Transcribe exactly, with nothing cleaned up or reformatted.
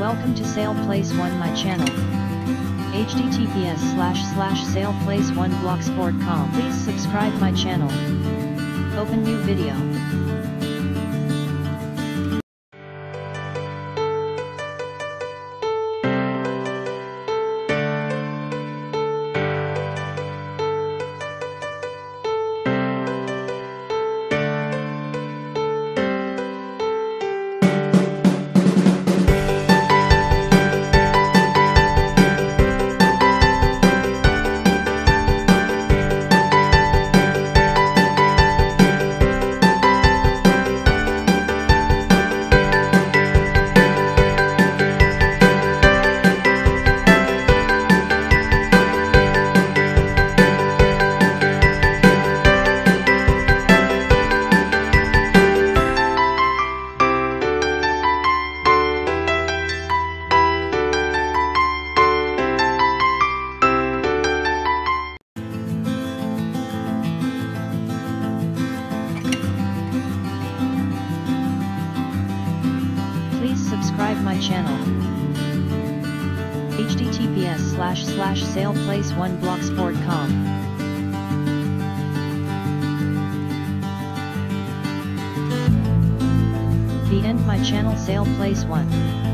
Welcome to SalePlace one, my channel. H T T P S slash slash SalePlace one blogspot dot com. Please subscribe my channel. Open new video. Subscribe my channel. H T T P S slash slash SalePlace one blogspot dot com. The end. My channel SalePlace one.